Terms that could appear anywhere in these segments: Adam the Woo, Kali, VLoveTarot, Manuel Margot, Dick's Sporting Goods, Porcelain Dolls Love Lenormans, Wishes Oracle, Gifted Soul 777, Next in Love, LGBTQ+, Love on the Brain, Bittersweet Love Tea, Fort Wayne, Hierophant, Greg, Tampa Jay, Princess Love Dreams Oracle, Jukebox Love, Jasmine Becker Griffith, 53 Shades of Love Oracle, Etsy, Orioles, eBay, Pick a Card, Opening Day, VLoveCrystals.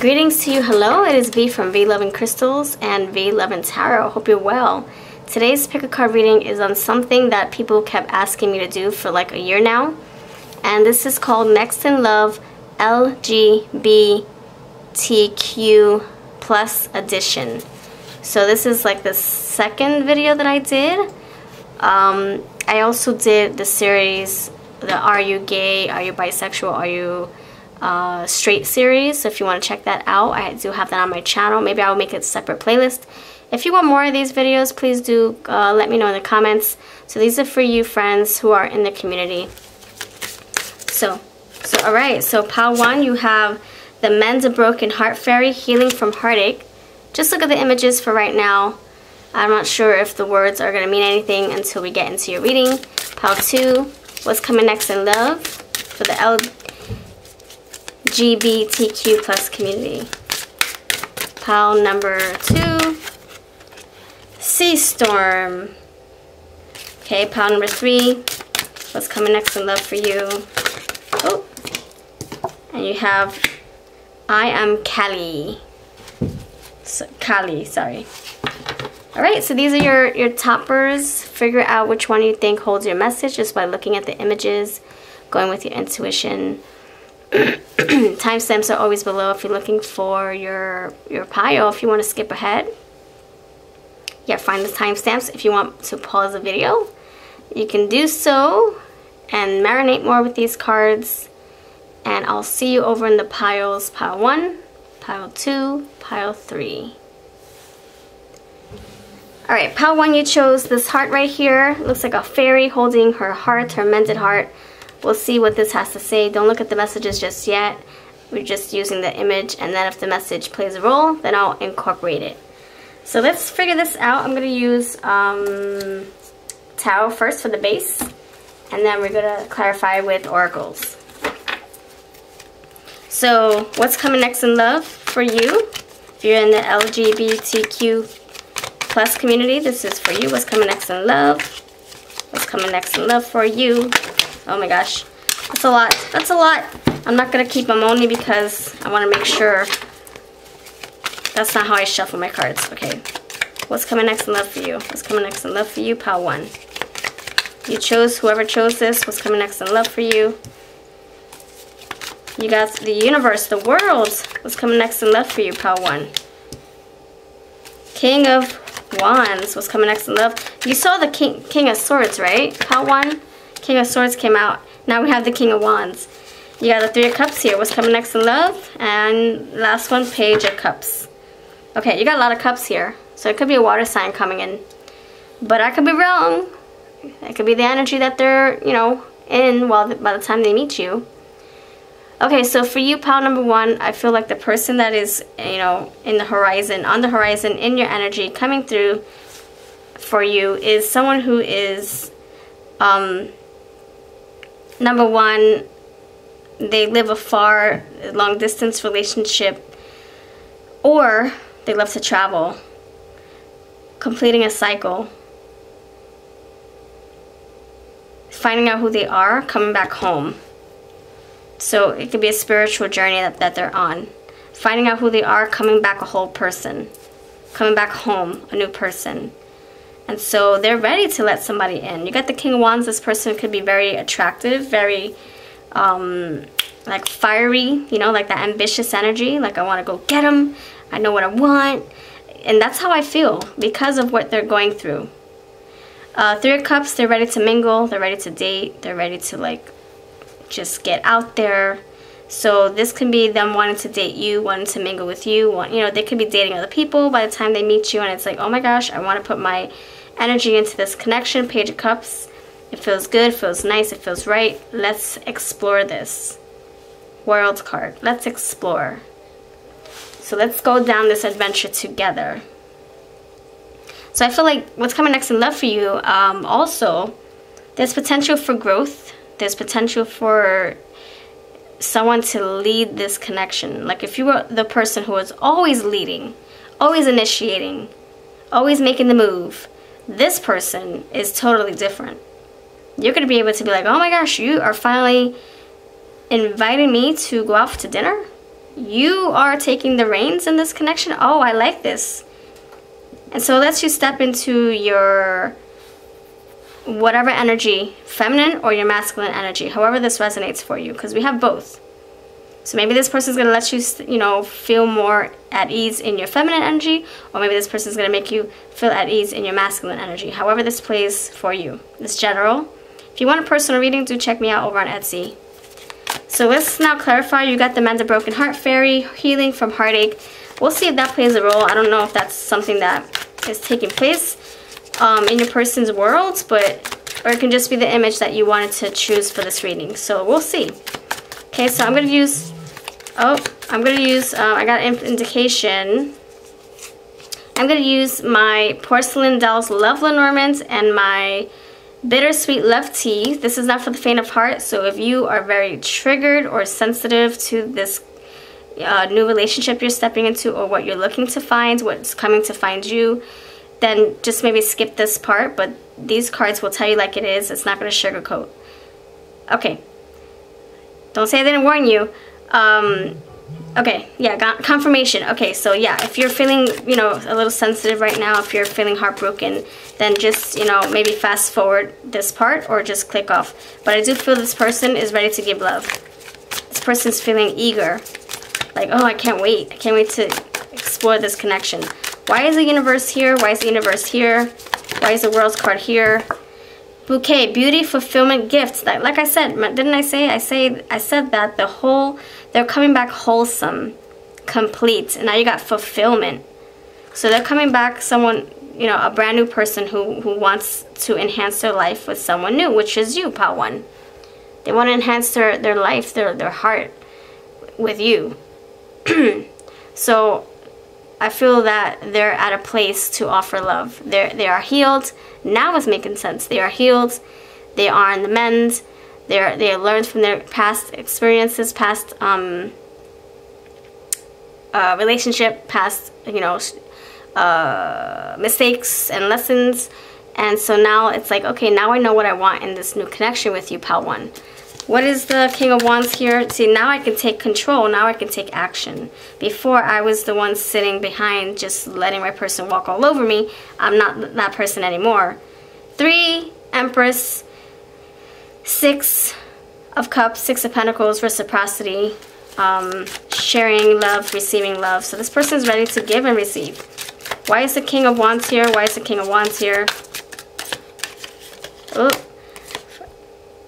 Greetings to you, hello, it is V from VLoveCrystals and VLoveTarot. Hope you're well. Today's pick a card reading is on something that people kept asking me to do for like a year now. And this is called Next in Love LGBTQ+ edition. So this is like the second video that I did. I also did the series, the Are You Gay, Are You Bisexual, Are You Straight series, so if you want to check that out, I do have that on my channel. Maybe I'll make it a separate playlist. If you want more of these videos, please do let me know in the comments. So these are for you friends who are in the community. So alright, so pile one, you have the Mend a Broken Heart Fairy, Healing from Heartache. Just look at the images for right now. I'm not sure if the words are going to mean anything until we get into your reading. Pile two, what's coming next in love for the LGBTQ+ community. Pile number two, Sea Storm. Okay, pile number three, what's coming next in love for you? Oh, and you have I Am Kali. So, Kali, sorry. Alright, so these are your toppers. Figure out which one you think holds your message just by looking at the images, going with your intuition. Timestamps are always below if you're looking for your pile. If you want to skip ahead, yeah, find the timestamps. If you want to pause the video, you can do so and marinate more with these cards. And I'll see you over in the piles, pile one, pile two, pile three. Alright, pile one, you chose this heart right here. It looks like a fairy holding her heart, her mended heart. We'll see what this has to say. Don't look at the messages just yet. We're just using the image, and then if the message plays a role, then I'll incorporate it. So let's figure this out. I'm going to use tarot first for the base, and then we're going to clarify with oracles. So what's coming next in love for you? If you're in the LGBTQ+ community, this is for you. What's coming next in love? What's coming next in love for you? Oh my gosh, that's a lot. That's a lot. I'm not gonna keep them only because I want to make sure that's not how I shuffle my cards. Okay, what's coming next in love for you? What's coming next in love for you? Pile one. You chose, whoever chose this. What's coming next in love for you? You got the universe, the world. What's coming next in love for you? Pile one. King of Wands, what's coming next in love? You saw the King of Swords, right? Pile one, King of Swords came out. Now we have the King of Wands. You got the Three of Cups here. What's coming next in love? And last one, Page of Cups. Okay, you got a lot of cups here. So it could be a water sign coming in. But I could be wrong. It could be the energy that they're, you know, in while by the time they meet you. Okay, so for you, pile number one, I feel like the person that is, you know, in the horizon, on the horizon, in your energy, coming through for you is someone who is, number one, they live a far, long-distance relationship, or they love to travel, completing a cycle, finding out who they are, coming back home. So it could be a spiritual journey that they're on. Finding out who they are, coming back a whole person. Coming back home, a new person. And so they're ready to let somebody in. You got the King of Wands. This person could be very attractive, very like fiery, you know, like that ambitious energy. Like I want to go get them. I know what I want. And that's how I feel because of what they're going through. Three of Cups, they're ready to mingle. They're ready to date. They're ready to like just get out there. So this can be them wanting to date you, wanting to mingle with you. You know, they could be dating other people by the time they meet you, and it's like, oh my gosh, I want to put my energy into this connection. Page of Cups. It feels good, feels nice, it feels right. Let's explore this. World card. Let's explore. So let's go down this adventure together. So I feel like what's coming next in love for you, also, there's potential for growth. There's potential for someone to lead this connection. Like if you were the person who was always leading, always initiating, always making the move, this person is totally different. You're going to be able to be like, oh my gosh, you are finally inviting me to go out to dinner. You are taking the reins in this connection. Oh, I like this. And so it lets you step into your whatever energy, feminine or your masculine energy, however this resonates for you, because we have both. So maybe this person's going to let you, you know, feel more at ease in your feminine energy, or maybe this person's going to make you feel at ease in your masculine energy, however this plays for you. It's general. If you want a personal reading, do check me out over on Etsy. So let's now clarify. You got the Mend a Broken Heart Fairy, healing from heartache. We'll see if that plays a role. I don't know if that's something that is taking place in your person's world, but, or it can just be the image that you wanted to choose for this reading. So we'll see. Okay, so I'm going to use, I got an indication. I'm going to use my Porcelain Dolls Love Lenormans and my Bittersweet Love Tea. This is not for the faint of heart, so if you are very triggered or sensitive to this new relationship you're stepping into, or what you're looking to find, what's coming to find you, then just maybe skip this part, but these cards will tell you like it is. It's not going to sugarcoat. Okay. Don't say I didn't warn you. Okay, yeah, got confirmation. Okay, so yeah, if you're feeling, you know, a little sensitive right now, if you're feeling heartbroken, then just, you know, maybe fast forward this part or just click off. But I do feel this person is ready to give love. This person's feeling eager. Like, oh, I can't wait. I can't wait to explore this connection. Why is the universe here? Why is the universe here? Why is the world's card here? Bouquet, beauty, fulfillment, gifts. Like I said, didn't I say? I said that the whole, they're coming back wholesome, complete, and now you got fulfillment. So they're coming back someone, you know, a brand new person who wants to enhance their life with someone new, which is you, Pile One. They want to enhance their life, their heart with you. So I feel that they're at a place to offer love. They are healed. Now it's making sense. They are healed. They are in the mend. They learned from their past experiences, past relationship, past, you know, mistakes and lessons. And so now it's like, okay, now I know what I want in this new connection with you, Pal One. What is the King of Wands here? See, now I can take control. Now I can take action. Before, I was the one sitting behind just letting my person walk all over me. I'm not that person anymore. 3, Empress, 6 of Cups, 6 of Pentacles, reciprocity, sharing love, receiving love. So this person is ready to give and receive. Why is the King of Wands here? Why is the King of Wands here? Oh.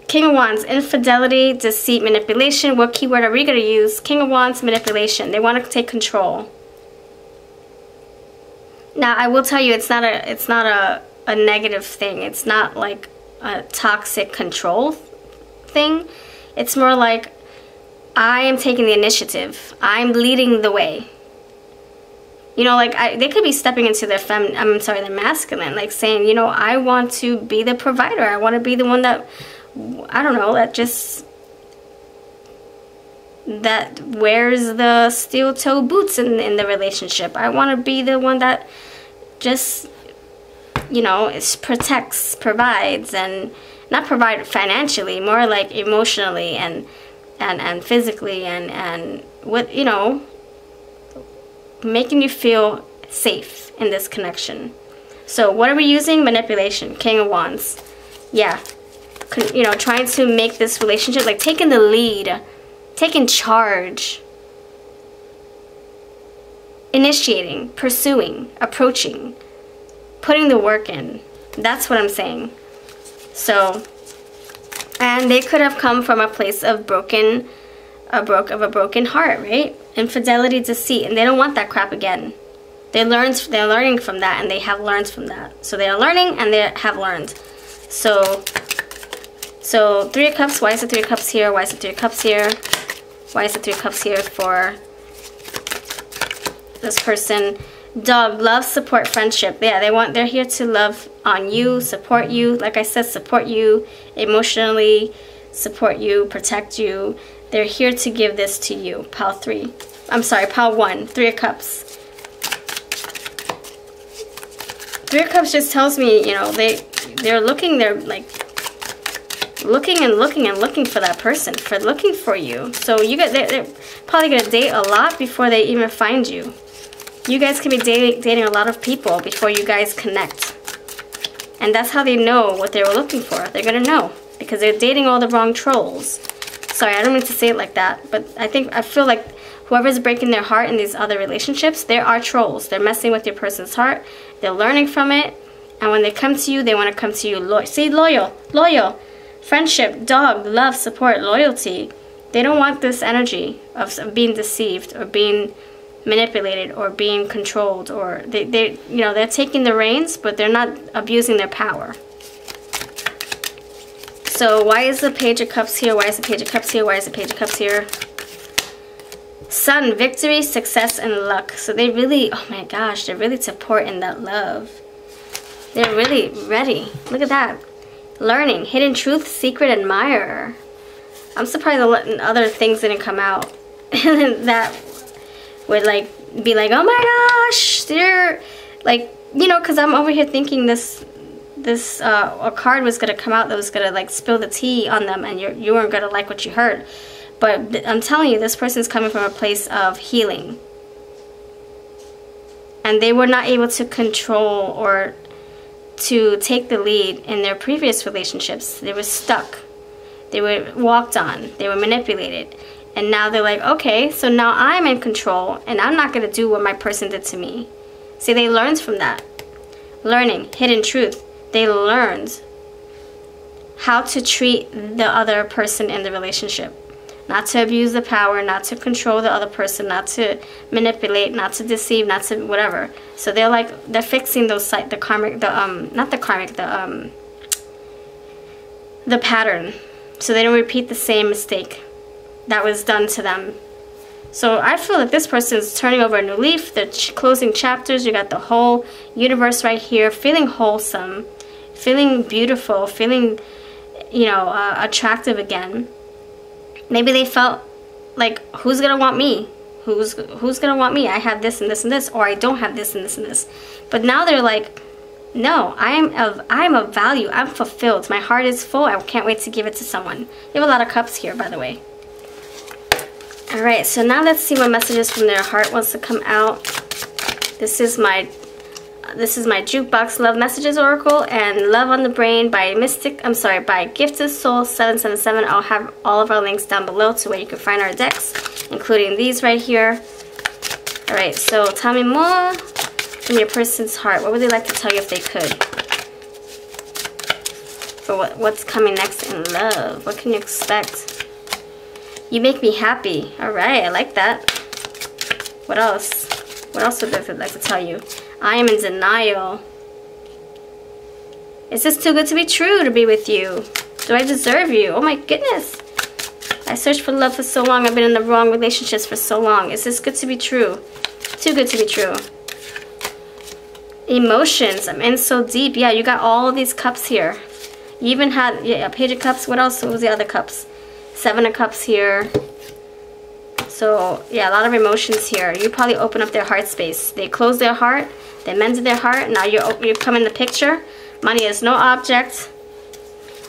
King of Wands, infidelity, deceit, manipulation. What keyword are we going to use? King of Wands, manipulation. They want to take control. Now, I will tell you, it's not a negative thing. It's not like a toxic control thing. It's more like, I am taking the initiative. I'm leading the way. You know, like, they could be stepping into their their masculine, like saying, you know, I want to be the provider. I want to be the one that, I don't know, that wears the steel-toe boots in the relationship. I want to be the one that just, you know, protects, provides, and not provide financially, more like emotionally and physically and with, you know, making you feel safe in this connection. So what are we using? Manipulation, King of Wands. Yeah. You know, trying to make this relationship, like taking the lead, taking charge, initiating, pursuing, approaching, putting the work in. That's what I'm saying. So, and they could have come from a place of a broken heart, right? Infidelity, deceit, and they don't want that crap again. They're learning from that, and they have learned from that. So they are learning, and they have learned. So, 3 of Cups, why is the 3 of Cups here? Why is the 3 of Cups here? Why is the 3 of Cups here for this person? Dog, love, support, friendship. Yeah, they're here to love on you, support you. Like I said, support you emotionally, support you, protect you. They're here to give this to you, Pile 3. I'm sorry, Pile 1, 3 of Cups. 3 of Cups just tells me, you know, they're looking, they're like, looking and looking and looking for that person, for looking for you. So you guys, they're probably going to date a lot before they even find you. You guys can be dating a lot of people before you guys connect. And that's how they know what they were looking for. They're going to know because they're dating all the wrong trolls. Sorry, I don't mean to say it like that, but I feel like whoever's breaking their heart in these other relationships, they are trolls. They're messing with your person's heart. They're learning from it. And when they come to you, they want to come to you loyal. See, loyal, loyal. Friendship, dog, love, support, loyalty. They don't want this energy of being deceived or being manipulated or being controlled, or they you know, they're taking the reins, but they're not abusing their power. So why is the Page of Cups here? Why is the Page of Cups here? Why is the Page of Cups here? Sun, victory, success, and luck. So they really, oh my gosh, they're really supporting that love. They're really ready. Look at that. Learning, hidden truth, secret admirer. I'm surprised other things didn't come out that would like be like, oh my gosh, they're like, you know, because I'm over here thinking a card was gonna come out that was gonna like spill the tea on them, and you weren't gonna like what you heard. But I'm telling you, this person's coming from a place of healing, and they were not able to control or to take the lead in their previous relationships. They were stuck. They were walked on. They were manipulated. And now they're like, okay, so now I'm in control, and I'm not going to do what my person did to me. See, they learned from that. Learning, hidden truth. They learned how to treat the other person in the relationship. Not to abuse the power, not to control the other person, not to manipulate, not to deceive, not to whatever. So they're like, they're fixing those, like, the pattern. So they don't repeat the same mistake that was done to them. So I feel that this person is turning over a new leaf. They're closing chapters. You got the whole universe right here, feeling wholesome, feeling beautiful, feeling, you know, attractive again. Maybe they felt like, who's gonna want me? Who's gonna want me? I have this and this and this, or I don't have this and this and this. But now they're like, no, I'm of value. I'm fulfilled. My heart is full. I can't wait to give it to someone. You have a lot of cups here, by the way. All right, so now let's see what messages from their heart wants to come out. This is my Jukebox Love Messages Oracle and Love on the Brain by Gifted Soul 777. I'll have all of our links down below to where you can find our decks, including these right here. All right, so tell me more from your person's heart. What would they like to tell you if they could? For what's coming next in love? What can you expect? You make me happy. All right, I like that. What else? What else would they like to tell you? I am in denial. Is this too good to be true to be with you? Do I deserve you? Oh my goodness. I searched for love for so long. I've been in the wrong relationships for so long. Is this good to be true? Too good to be true. Emotions. I'm in so deep. Yeah, you got all these cups here. You even had a Page of Cups. What else? What was the other cups? Seven of Cups here. So, yeah, a lot of emotions here. You probably open up their heart space. They close their heart. They mended their heart. Now you come in the picture. Money is no object.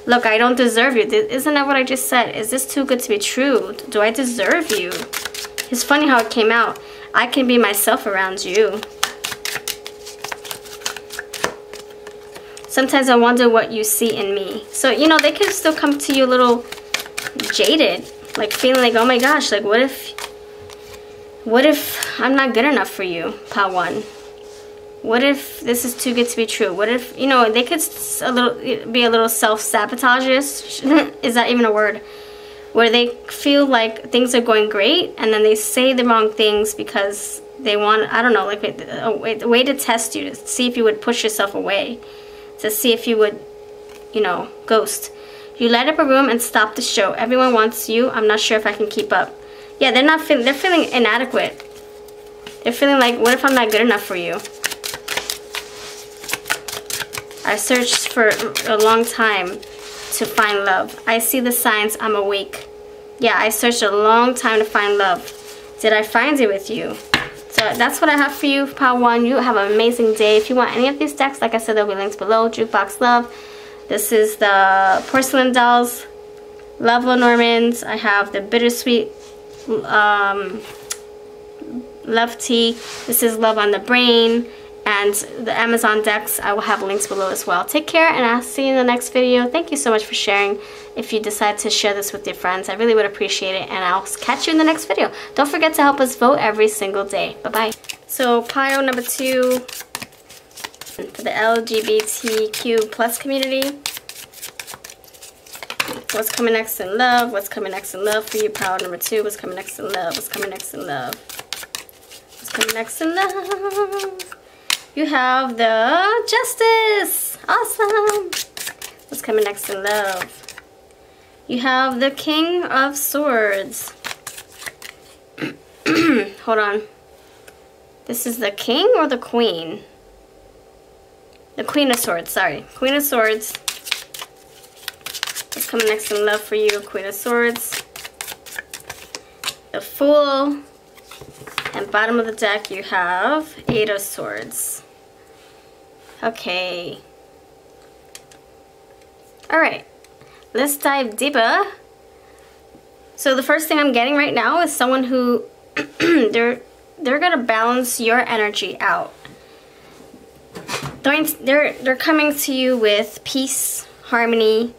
Look, I don't deserve you. Isn't that what I just said? Is this too good to be true? Do I deserve you? It's funny how it came out. I can be myself around you. Sometimes I wonder what you see in me. So, you know, they can still come to you a little jaded. Like feeling like, oh my gosh, like what if I'm not good enough for you, Pile 1? What if this is too good to be true? What if, you know, they could be a little self-sabotage-ish. Is that even a word? Where they feel like things are going great and then they say the wrong things because they want, I don't know, like a way to test you, to see if you would push yourself away, to see if you would, you know, ghost. You light up a room and stop the show. Everyone wants you. I'm not sure if I can keep up. Yeah, they're feeling inadequate. They're feeling like, what if I'm not good enough for you? I searched for a long time to find love. I see the signs. I'm awake. Yeah, I searched a long time to find love. Did I find it with you? So that's what I have for you, Pile 1. You have an amazing day. If you want any of these decks, like I said, there'll be links below. Jukebox Love. This is the Porcelain Dolls Love Lenormans. I have the Bittersweet Love Tea. This is Love on the Brain. And the Amazon decks, I will have links below as well. Take care, and I'll see you in the next video. Thank you so much for sharing. If you decide to share this with your friends, I really would appreciate it, and I'll catch you in the next video. Don't forget to help us vote every single day. Bye-bye. So pile number 2 for the LGBTQ+ community. What's coming next in love? What's coming next in love for you? Pile number 2, what's coming next in love? What's coming next in love? What's coming next in love? You have the Justice. Awesome. What's coming next in love? You have the King of Swords. Hold on. This is the King or the Queen? The Queen of Swords, sorry. Queen of Swords. What's coming next in love for you? Queen of Swords. The Fool. And bottom of the deck, you have 8 of Swords. Okay. Alright. Let's dive deeper. So the first thing I'm getting right now is someone who they're going to balance your energy out. They're coming to you with peace, harmony,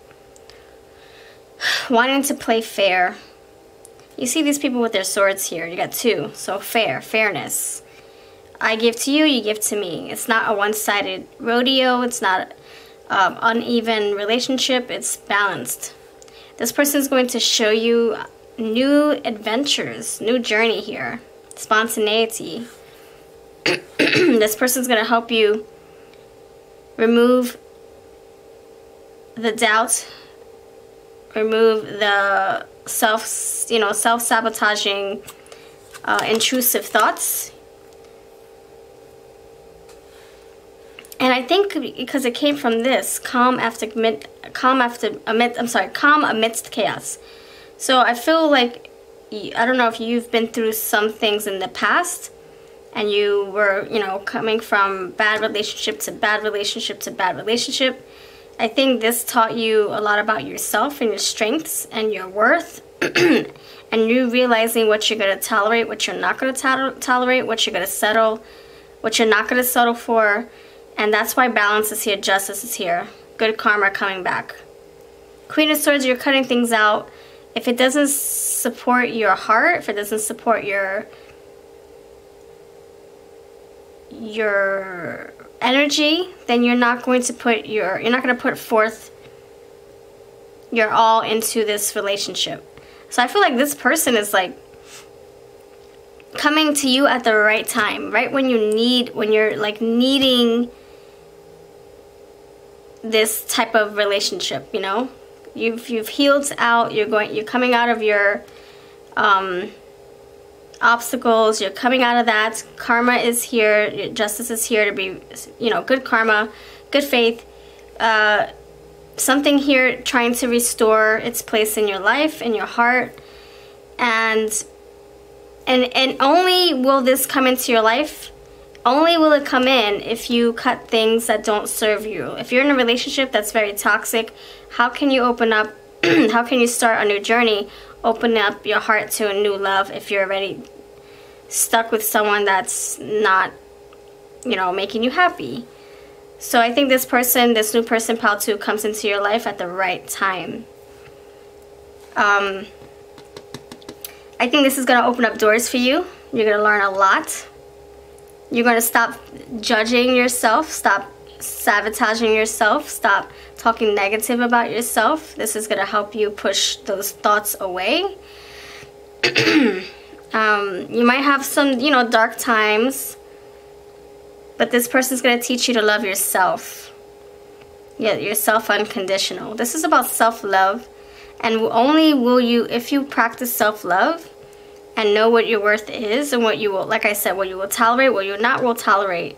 wanting to play fair. You see these people with their swords here. You got 2. So fair, fairness. I give to you, you give to me. It's not a one-sided rodeo. It's not an uneven relationship. It's balanced. This person is going to show you new adventures, new journey here. Spontaneity. This person's going to help you remove the doubt, remove the self-sabotaging, intrusive thoughts. And I think because it came from this, calm amidst chaos. So I feel like, I don't know if you've been through some things in the past, and you were, you know, coming from bad relationship to bad relationship to bad relationship. I think this taught you a lot about yourself and your strengths and your worth, and you realizing what you're going to tolerate, what you're not going to tolerate, what you're going to settle, what you're not going to settle for. And that's why balance is here, justice is here, good karma coming back. Queen of Swords, you're cutting things out. If it doesn't support your heart, if it doesn't support your energy, then you're not going to put forth your all into this relationship. So I feel like this person is like coming to you at the right time, right when you need, when you're like needing this type of relationship. You know, you've healed out. You're coming out of your obstacles, you're coming out of that. Karma is here, justice is here to be, you know, good karma, good faith, something here trying to restore its place in your life, in your heart. And only will this come into your life, only will it come in if you cut things that don't serve you. If you're in a relationship that's very toxic, how can you open up, how can you start a new journey, open up your heart to a new love if you're already stuck with someone that's not, you know, making you happy? So I think this person, this new person, Pile 2, comes into your life at the right time. I think this is going to open up doors for you. You're going to learn a lot. You're going to stop judging yourself, stop sabotaging yourself, stop talking negative about yourself. This is going to help you push those thoughts away. You might have some, you know, dark times, but this person's going to teach you to love yourself. Yeah, yourself unconditional. This is about self-love, and only will you, if you practice self-love and know what your worth is and what you will, like I said, what you will tolerate, what you not will tolerate,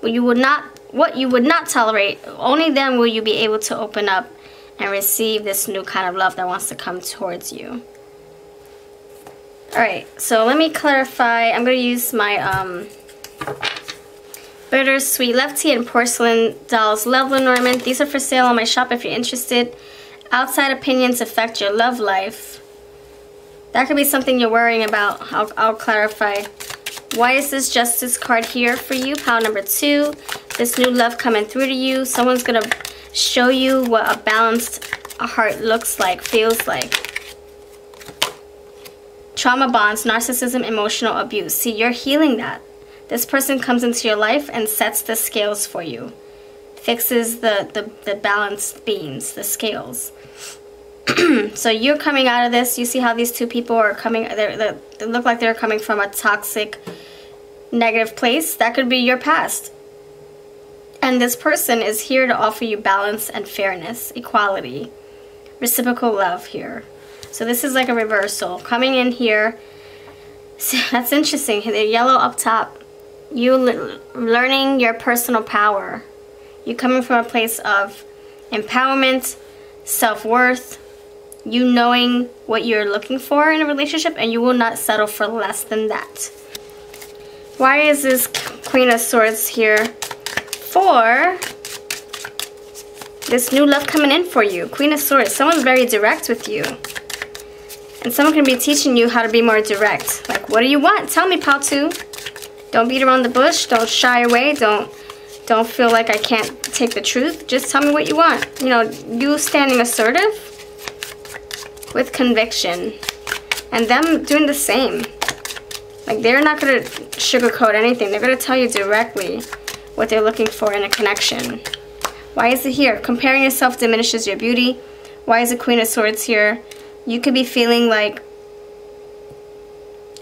what you will not, what you would not tolerate, only then will you be able to open up and receive this new kind of love that wants to come towards you. Alright, so let me clarify. I'm going to use my Bittersweet Love Tea, and Porcelain Dolls Love Lenormans. These are for sale on my shop if you're interested. Outside opinions affect your love life. That could be something you're worrying about. I'll clarify. Why is this justice card here for you? Pile number 2. This new love coming through to you. Someone's going to show you what a balanced heart looks like, feels like. Trauma bonds, narcissism, emotional abuse. See, you're healing that. This person comes into your life and sets the scales for you. Fixes the balanced beams, the scales. So you're coming out of this. You see how these two people are coming, they look like they're coming from a toxic, negative place. That could be your past. And this person is here to offer you balance and fairness, equality, reciprocal love here. So this is like a reversal. Coming in here, that's interesting. They're yellow up top. You learning your personal power. You're coming from a place of empowerment, self-worth, you knowing what you're looking for in a relationship, and you will not settle for less than that. Why is this Queen of Swords here for? This new love coming in for you. Queen of Swords. Someone's very direct with you. And someone can be teaching you how to be more direct. Like, what do you want? Tell me, pal, too. Don't beat around the bush. Don't shy away. Don't feel like I can't take the truth. Just tell me what you want. You know, you standing assertive with conviction. And them doing the same. Like, they're not going to sugarcoat anything. They're going to tell you directly what they're looking for in a connection. Why is it here? Comparing yourself diminishes your beauty. Why is the Queen of Swords here? You could be feeling like,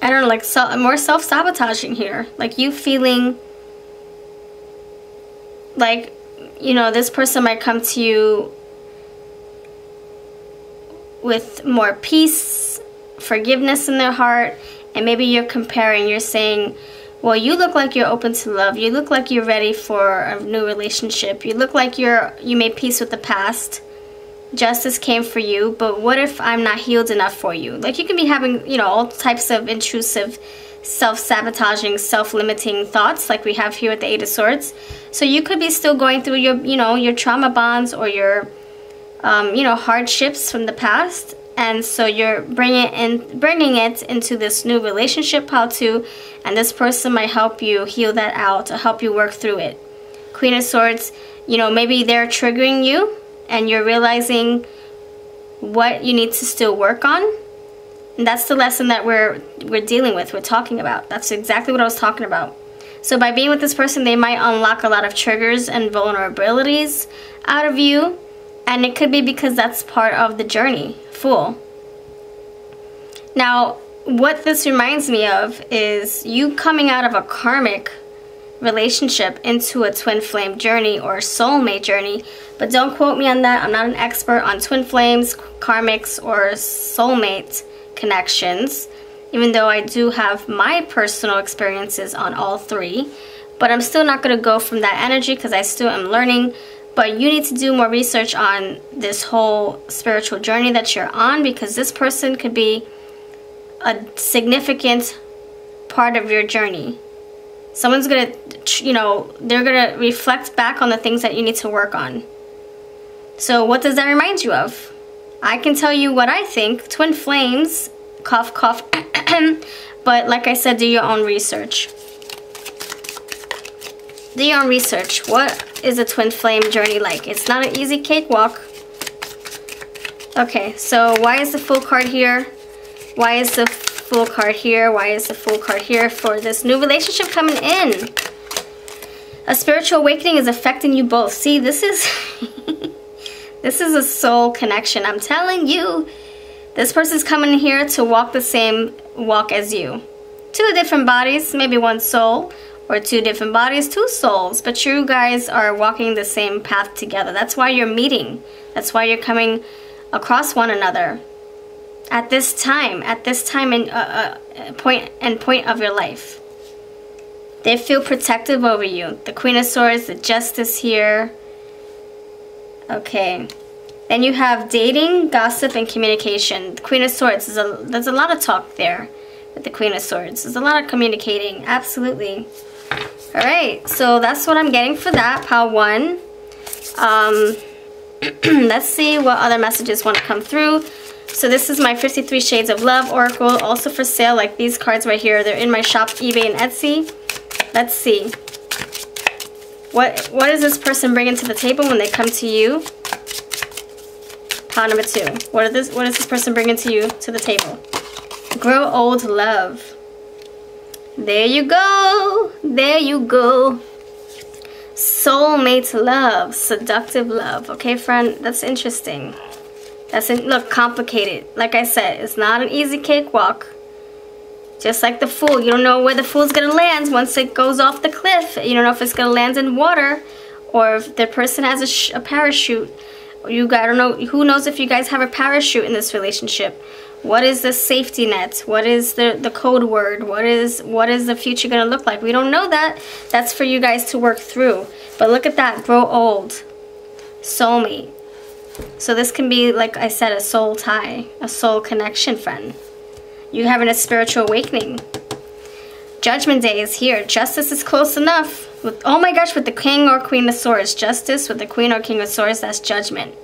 I don't know, like more self-sabotaging here. Like you feeling like, you know, this person might come to you with more peace, forgiveness in their heart. And maybe you're comparing, you're saying, well, you look like you're open to love. You look like you're ready for a new relationship. You look like you made peace with the past. Justice came for you, but what if I'm not healed enough for you? Like, you can be having, you know, all types of intrusive, self-sabotaging, self-limiting thoughts like we have here with the 8 of Swords. So you could be still going through your, you know, your trauma bonds or your, you know, hardships from the past. And so you're bringing it into this new relationship, pile 2, and this person might help you heal that out or help you work through it. Queen of Swords, you know, maybe they're triggering you and you're realizing what you need to still work on. And that's the lesson that we're dealing with, we're talking about. That's exactly what I was talking about. So by being with this person, they might unlock a lot of triggers and vulnerabilities out of you. And it could be because that's part of the journey. Fool. Now, what this reminds me of is you coming out of a karmic relationship into a twin flame journey or soulmate journey. But don't quote me on that. I'm not an expert on twin flames, karmics, or soulmate connections, even though I do have my personal experiences on all three. But I'm still not going to go from that energy because I still am learning. But you need to do more research on this whole spiritual journey that you're on, because this person could be a significant part of your journey. Someone's going to, you know, they're going to reflect back on the things that you need to work on. So what does that remind you of? I can tell you what I think. Twin flames, cough, cough. But like I said, do your own research. Do your own research. What is a twin flame journey like? It's not an easy cakewalk. Okay, so why is the Fool card here? Why is the Fool card here? Why is the Fool card here for this new relationship coming in? A spiritual awakening is affecting you both. See, this is this is a soul connection. I'm telling you, this person's coming here to walk the same walk as you. 2 different bodies, maybe 1 soul. Or 2 different bodies, 2 souls. But you guys are walking the same path together. That's why you're meeting. That's why you're coming across one another at this time. At this time and point of your life. They feel protective over you. The Queen of Swords, the Justice here. Okay. Then you have dating, gossip, and communication. The Queen of Swords, there's a lot of talk there with the Queen of Swords. There's a lot of communicating. Absolutely. All right, so that's what I'm getting for that, pile one. Let's see what other messages want to come through. So this is my 53 Shades of Love Oracle, also for sale, like these cards right here. They're in my shop, eBay, and Etsy. Let's see. What is this person bringing to the table when they come to you? Pile number two. What is this person bringing to you to the table? Grow old love. There you go. There you go. Soulmate love. Seductive love. Okay, friend. That's interesting. Look, complicated. Like I said, it's not an easy cakewalk. Just like the fool. You don't know where the fool's going to land once it goes off the cliff. You don't know if it's going to land in water or if the person has a parachute. I don't know. Who knows if you guys have a parachute in this relationship? What is the safety net? What is the code word? What is the future going to look like? We don't know that. That's for you guys to work through. But look at that. Grow old. Soulmate. So this can be, like I said, a soul tie, a soul connection, friend. You're having a spiritual awakening. Judgment Day is here. Justice is close enough. With, oh my gosh, with the King or Queen of Swords. Justice with the Queen or King of Swords, that's judgment.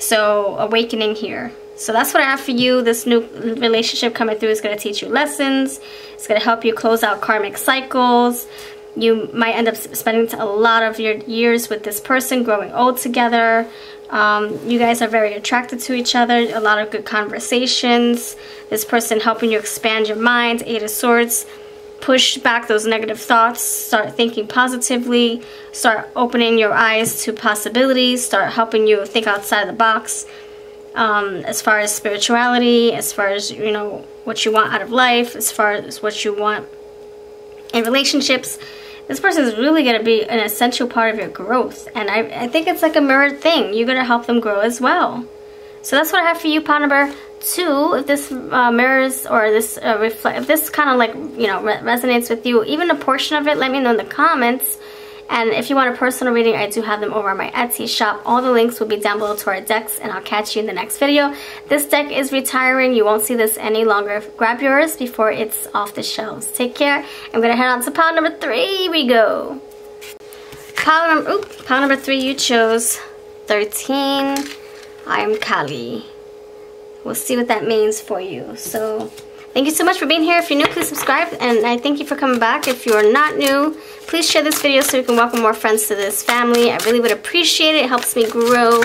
So, awakening here. So that's what I have for you. This new relationship coming through is going to teach you lessons. It's going to help you close out karmic cycles. You might end up spending a lot of your years with this person, growing old together. You guys are very attracted to each other. A lot of good conversations. This person helping you expand your mind. Eight of Swords. Push back those negative thoughts. Start thinking positively. Start opening your eyes to possibilities. Start helping you think outside the box. As far as spirituality, as far as, you know, what you want out of life, as far as what you want in relationships. This person is really going to be an essential part of your growth. And I think it's like a mirrored thing. You're going to help them grow as well. So that's what I have for you, pile number two. If this mirrors or this if this kind of, like, you know, resonates with you, even a portion of it, let me know in the comments. And if you want a personal reading, I do have them over on my Etsy shop. All the links will be down below to our decks, and I'll catch you in the next video. This deck is retiring. You won't see this any longer. Grab yours before it's off the shelves. Take care. I'm going to head on to pile number three. We go. Pile number three, you chose 13. I'm Kali. We'll see what that means for you. So, thank you so much for being here. If you're new, please subscribe, and I thank you for coming back. If you're not new, please share this video so we can welcome more friends to this family. I really would appreciate it. It helps me grow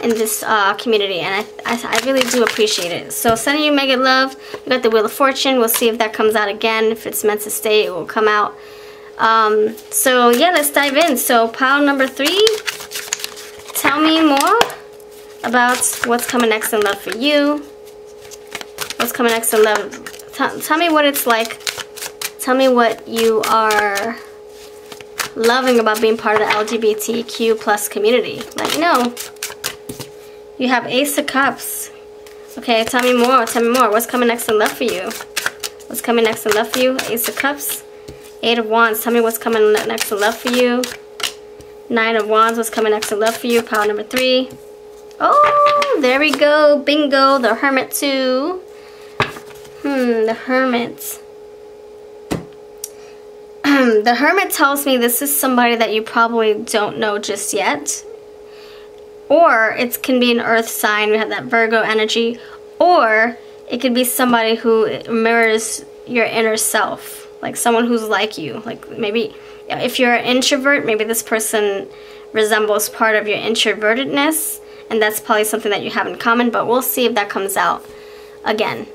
in this community, and I really do appreciate it. So, sending you mega love. We got the Wheel of Fortune. We'll see if that comes out again. If it's meant to stay, it will come out. So, yeah, let's dive in. So, pile number three. Tell me more about what's coming next in love for you. What's coming next in love? Tell me what it's like. Tell me what you are loving about being part of the LGBTQ+ community. Let me know. You have Ace of Cups. Okay, tell me more. Tell me more. What's coming next in love for you? What's coming next in love for you? Ace of Cups. Eight of Wands. Tell me what's coming next in love for you. Nine of Wands. What's coming next in love for you? Pile number three. Oh, there we go. Bingo. The Hermit too. The Hermit. The Hermit tells me this is somebody that you probably don't know just yet. Or it can be an earth sign. We have that Virgo energy. Or it could be somebody who mirrors your inner self. Like someone who's like you. Like maybe if you're an introvert, maybe this person resembles part of your introvertedness. And that's probably something that you have in common. But we'll see if that comes out again.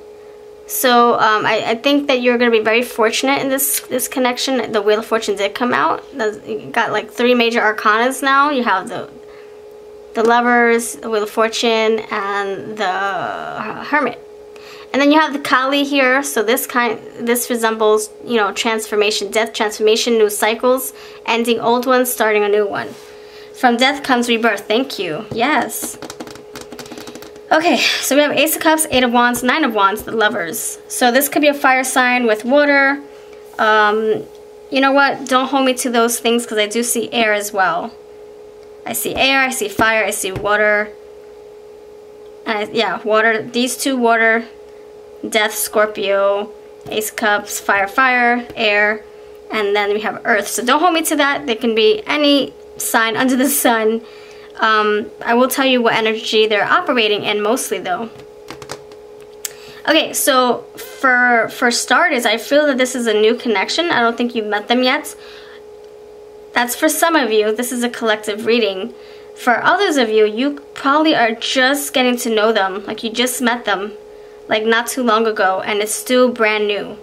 So I think that you're going to be very fortunate in this connection. The Wheel of Fortune did come out. You got like three major arcanas now. You have the Lovers, the Wheel of Fortune, and the Hermit. And then you have the Kali here. So this resembles, you know, transformation, death, transformation, new cycles, ending old ones, starting a new one. From death comes rebirth. Thank you. Yes. Okay, so we have Ace of Cups, Eight of Wands, Nine of Wands, the Lovers. So this could be a fire sign with water. You know what? Don't hold me to those things because I do see air as well. I see air, I see fire, I see water. Yeah, water. These two, water, death, Scorpio, Ace of Cups, fire, air. and then we have Earth. So don't hold me to that. There can be any sign under the sun. I will tell you what energy they're operating in mostly though. Okay, so for starters, I feel that this is a new connection. I don't think you've met them yet. That's for some of you. This is a collective reading. For others of you, you probably are just getting to know them. Like you just met them, like not too long ago, and it's still brand new.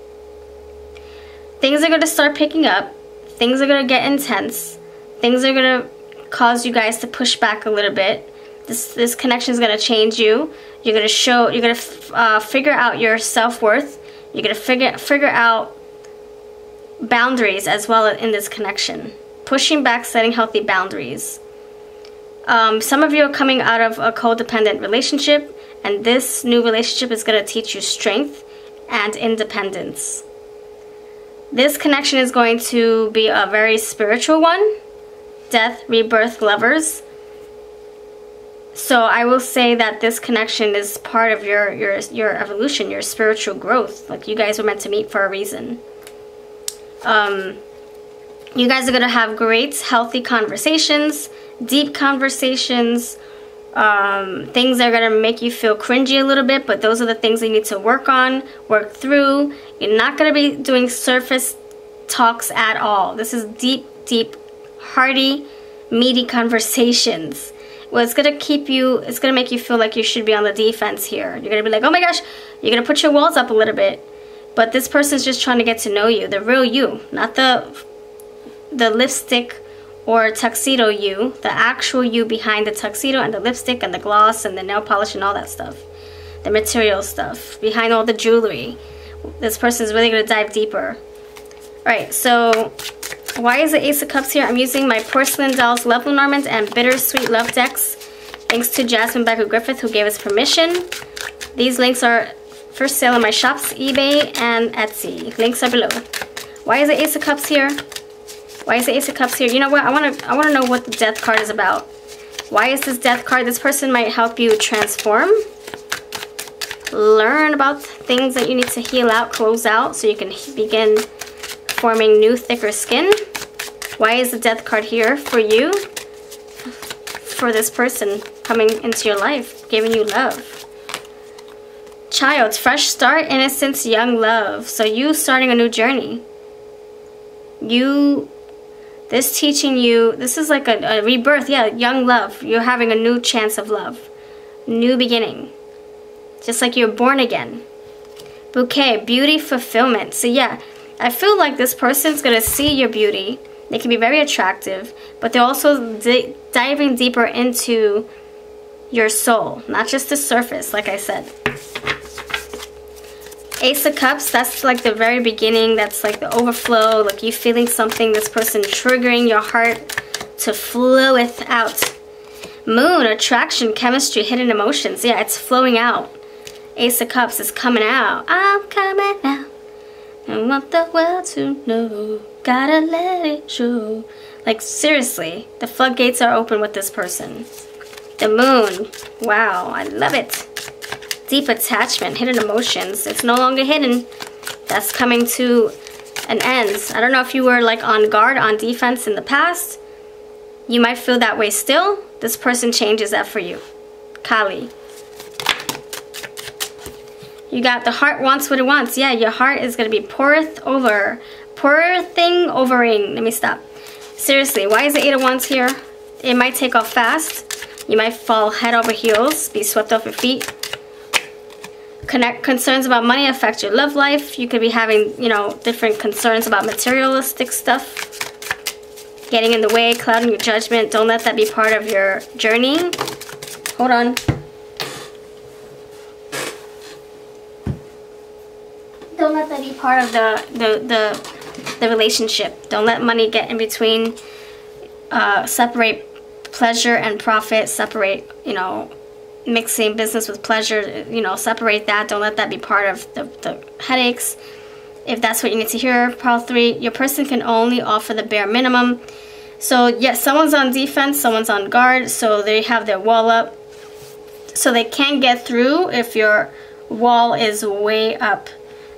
Things are going to start picking up. Things are going to get intense. Things are going to cause you guys to push back a little bit. This connection is going to change you. You're going to show. You're going to figure out your self-worth. You're going to figure out boundaries as well in this connection. Pushing back, setting healthy boundaries. Some of you are coming out of a codependent relationship, and this new relationship is going to teach you strength and independence. This connection is going to be a very spiritual one. Death, rebirth, lovers. So I will say that this connection is part of your evolution, your spiritual growth. Like you guys were meant to meet for a reason. You guys are going to have great, healthy conversations, deep conversations. Things that are going to make you feel cringy a little bit, but those are the things you need to work on, work through. You're not going to be doing surface talks at all. This is deep, deep, hearty, meaty conversations. Well, it's going to keep you, it's going to make you feel like you should be on the defense here. You're going to be like, oh my gosh, you're going to put your walls up a little bit. But this person's just trying to get to know you, the real you, not the lipstick or tuxedo you, the actual you behind the tuxedo and the lipstick and the gloss and the nail polish and all that stuff, the material stuff, behind all the jewelry. This person is really going to dive deeper. Alright, so why is the Ace of Cups here? I'm using my Porcelain Dolls Love Lenormans and Bittersweet Love decks. Thanks to Jasmine Becker Griffith who gave us permission. These links are for sale in my shops, eBay and Etsy. Links are below. Why is the Ace of Cups here? Why is the Ace of Cups here? You know what? I want to know what the Death card is about. Why is this Death card? This person might help you transform. Learn about things that you need to heal out, close out, so you can begin forming new, thicker skin. Why is the Death card here for you? For this person coming into your life, giving you love. Child, fresh start, innocence, young love. So you starting a new journey. This teaching you, this is like a rebirth, yeah, young love. You're having a new chance of love. New beginning. Just like you're born again. Bouquet, beauty, fulfillment. So yeah, I feel like this person's going to see your beauty. They can be very attractive, but they're also diving deeper into your soul, not just the surface, like I said. Ace of Cups, that's like the very beginning. That's like the overflow, like you feeling something, this person triggering your heart to floweth out. Moon, attraction, chemistry, hidden emotions. Yeah, it's flowing out. Ace of Cups is coming out. I'm coming out. I want the world to know. Gotta let it show. Like seriously, the floodgates are open with this person. The moon. Wow, I love it. Deep attachment, hidden emotions. It's no longer hidden. That's coming to an end. I don't know if you were like on guard, on defense in the past. You might feel that way still. This person changes that for you. Kali. You got the heart wants what it wants. Yeah, your heart is going to be poureth over. Pourething overing. Let me stop. Seriously, why is the Eight of Wands here? It might take off fast. You might fall head over heels, be swept off your feet. Concerns about money affect your love life. You could be having, you know, different concerns about materialistic stuff. Getting in the way, clouding your judgment. Don't let that be part of your journey. Hold on. Don't let that be part of the relationship. Don't let money get in between. Separate pleasure and profit. Separate, you know, mixing business with pleasure, you know, separate that. Don't let that be part of the headaches. If that's what you need to hear, pile 3, your person can only offer the bare minimum. So, yes, someone's on defense, someone's on guard, so they have their wall up. So they can't get through if your wall is way up.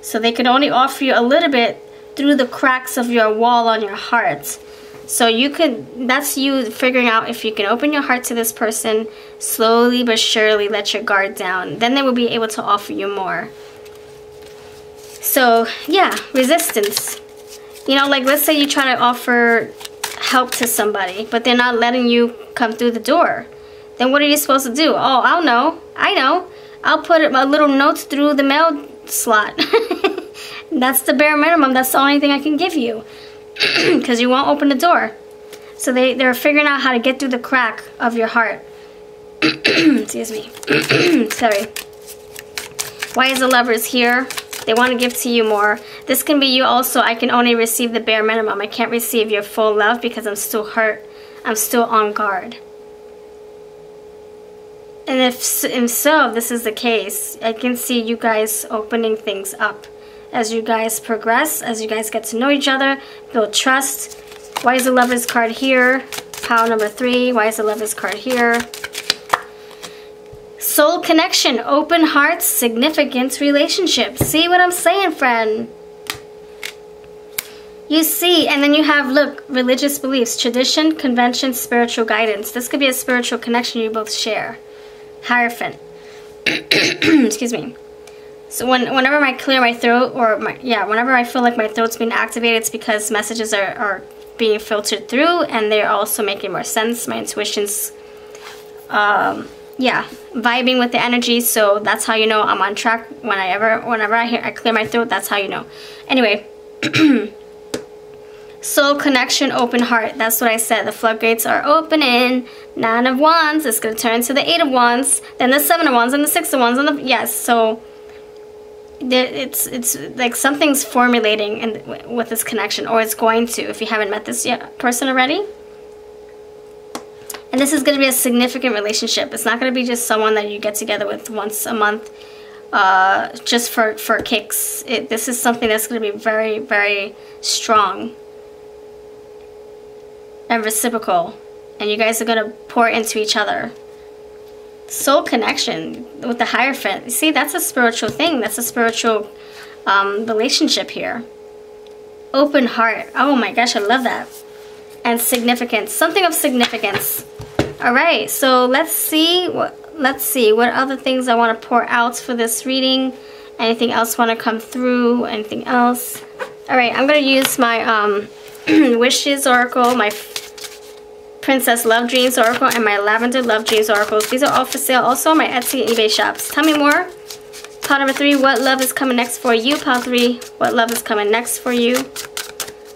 So they could only offer you a little bit through the cracks of your wall on your heart. So you could, that's you figuring out if you can open your heart to this person, slowly but surely let your guard down. Then they will be able to offer you more. So yeah, resistance. You know, like let's say you try to offer help to somebody, but they're not letting you come through the door. Then what are you supposed to do? Oh, I'll know. I know. I'll put a little note through the mail slot. That's the bare minimum. That's the only thing I can give you. Because you won't open the door. So they're figuring out how to get through the crack of your heart. Excuse me. Sorry. Why is the lovers here? They want to give to you more. This can be you also. I can only receive the bare minimum. I can't receive your full love because I'm still hurt. I'm still on guard. And if so, this is the case. I can see you guys opening things up. As you guys progress, as you guys get to know each other, build trust. Why is the Lovers card here? Pile number 3. Why is the Lovers card here? Soul connection, open hearts, significant relationships. See what I'm saying, friend? You see, and then you have, look, religious beliefs, tradition, convention, spiritual guidance. This could be a spiritual connection you both share. Hierophant. Excuse me. So whenever I clear my throat, or whenever I feel like my throat's being activated, it's because messages are being filtered through, and they're also making more sense. My intuition's, vibing with the energy. So that's how you know I'm on track. Whenever I clear my throat, that's how you know. Anyway, soul connection, open heart. That's what I said. The floodgates are opening. 9 of Wands. It's gonna turn to the 8 of Wands, then the 7 of Wands, and the 6 of Wands, and the yes. So. It's like something's formulating with this connection, or it's going to, if you haven't met this person already. And this is going to be a significant relationship. It's not going to be just someone that you get together with once a month just for kicks. This is something that's going to be very, very strong and reciprocal, and you guys are going to pour into each other. Soul connection with the Hierophant. See, that's a spiritual thing. That's a spiritual relationship here. Open heart. Oh my gosh, I love that. And significance. Something of significance. All right, so let's see what other things I want to pour out for this reading. Anything else want to come through? Anything else? All right, I'm going to use my Wishes Oracle, my Princess Love Dreams Oracle, and my Lavender Love Dreams Oracles. These are all for sale also on my Etsy and eBay shops. Tell me more. Pile number 3, what love is coming next for you? Pile 3, what love is coming next for you?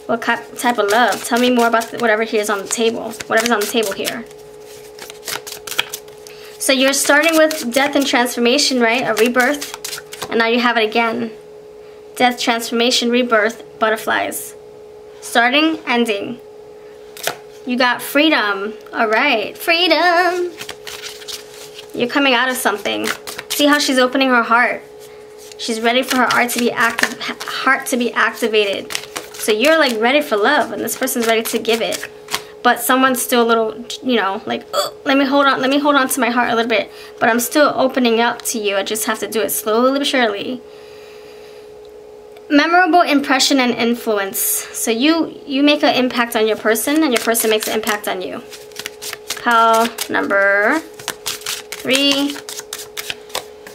What type of love? Tell me more about whatever here is on the table. Whatever's on the table here. So you're starting with death and transformation, right? A rebirth. And now you have it again. Death, transformation, rebirth, butterflies. Starting, ending. You got freedom. All right, freedom. You're coming out of something. See how she's opening her heart. She's ready for her heart to be activated. So you're like ready for love, and this person's ready to give it. But someone's still a little, you know, like, oh, let me hold on to my heart a little bit. But I'm still opening up to you. I just have to do it slowly but surely. Memorable impression and influence. So you make an impact on your person, and your person makes an impact on you. Pile number 3.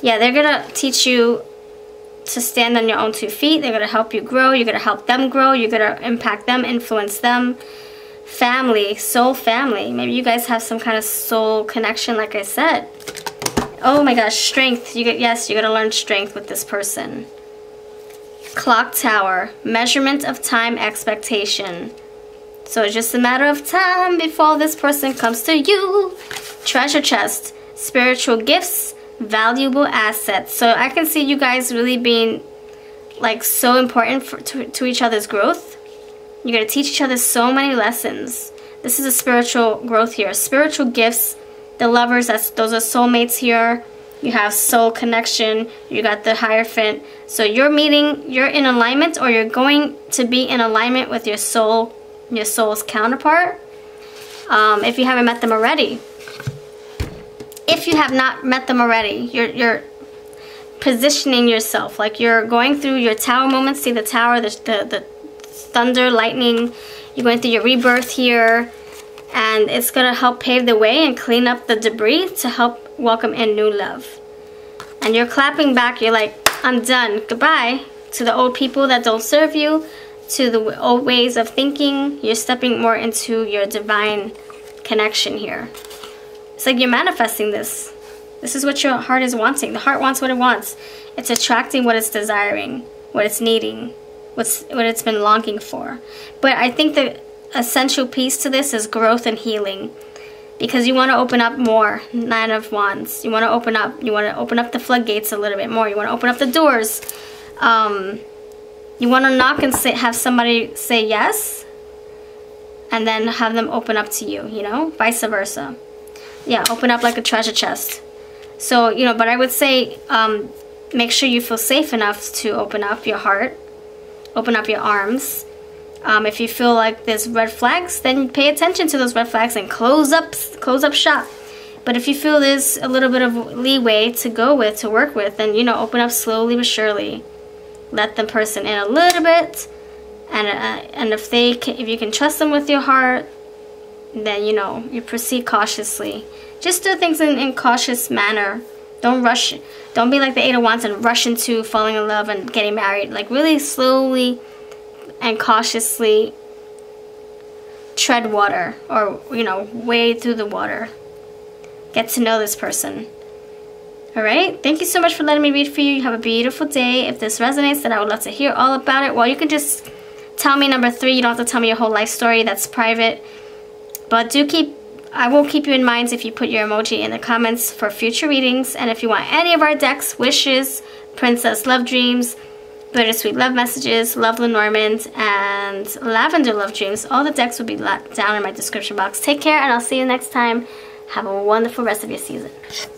Yeah, they're gonna teach you to stand on your own 2 feet. They're gonna help you grow. You're gonna help them grow. You're gonna impact them, influence them. Family, soul family. Maybe you guys have some kind of soul connection, like I said. Oh my gosh, strength. You're gonna learn strength with this person. Clock tower, measurement of time, expectation. So it's just a matter of time before this person comes to you. Treasure chest, spiritual gifts, valuable assets. So I can see you guys really being like so important to each other's growth. You're going to teach each other so many lessons. This is a spiritual growth here. Spiritual gifts, the lovers, those are soulmates here. You have soul connection. You got the Hierophant. So you're in alignment, or you're going to be in alignment with your soul, your soul's counterpart. If you haven't met them already. If you have not met them already, you're positioning yourself. Like you're going through your tower moments. See the tower, the thunder, lightning. You're going through your rebirth here, and it's gonna help pave the way and clean up the debris to help welcome in new love. And you're clapping back, you're like, I'm done, goodbye to the old people that don't serve you, to the old ways of thinking. You're stepping more into your divine connection here. It's like you're manifesting this. This is what your heart is wanting. The heart wants what it wants. It's attracting what it's desiring, what it's needing, what it's been longing for. But I think the essential piece to this is growth and healing, because you want to open up more. Nine of Wands. You want to open up. You want to open up the floodgates a little bit more. You want to open up the doors. You want to knock and say, have somebody say yes, and then have them open up to you, you know, vice versa. Yeah, open up like a treasure chest. So, you know, but I would say make sure you feel safe enough to open up your heart, open up your arms. If you feel like there's red flags, then pay attention to those red flags and close up shop. But if you feel there's a little bit of leeway to go with, to work with, then, you know, open up slowly but surely. Let the person in a little bit, and if you can trust them with your heart, then, you know, you proceed cautiously. Just do things in cautious manner. Don't rush. Don't be like the Eight of Wands and rush into falling in love and getting married. Like, really slowly and cautiously tread water, or, you know, wade through the water. Get to know this person. Alright, thank you so much for letting me read for you. You have a beautiful day. If this resonates, then I would love to hear all about it. Well, you can just tell me number 3. You don't have to tell me your whole life story. That's private. But I will keep you in mind if you put your emoji in the comments for future readings. And if you want any of our decks, Wishes, Princess Love Dreams, Bittersweet Love Messages, Love Lenormans, and Lavender Love Dreams, all the decks will be down in my description box. Take care, and I'll see you next time. Have a wonderful rest of your season.